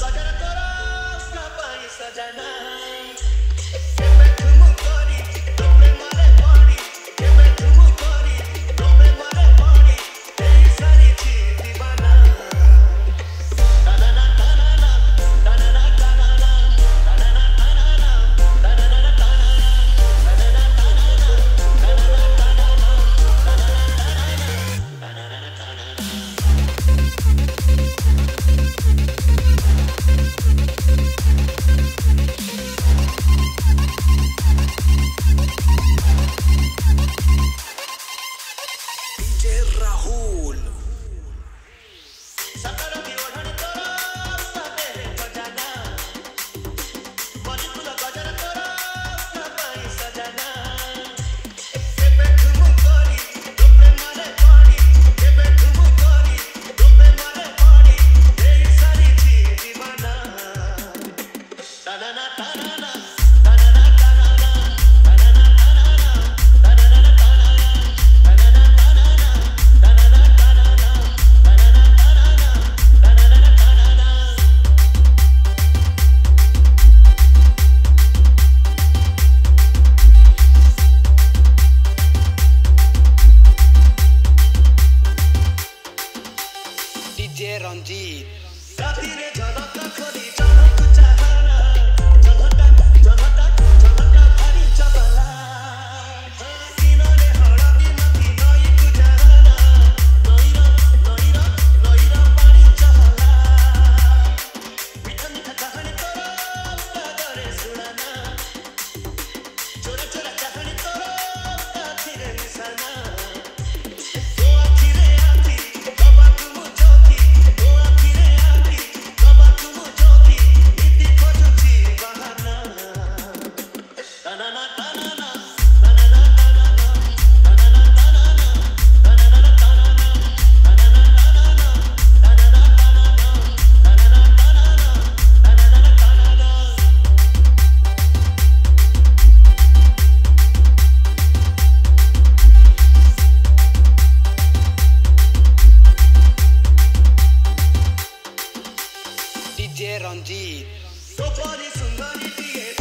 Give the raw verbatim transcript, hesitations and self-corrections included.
D J Ranjit.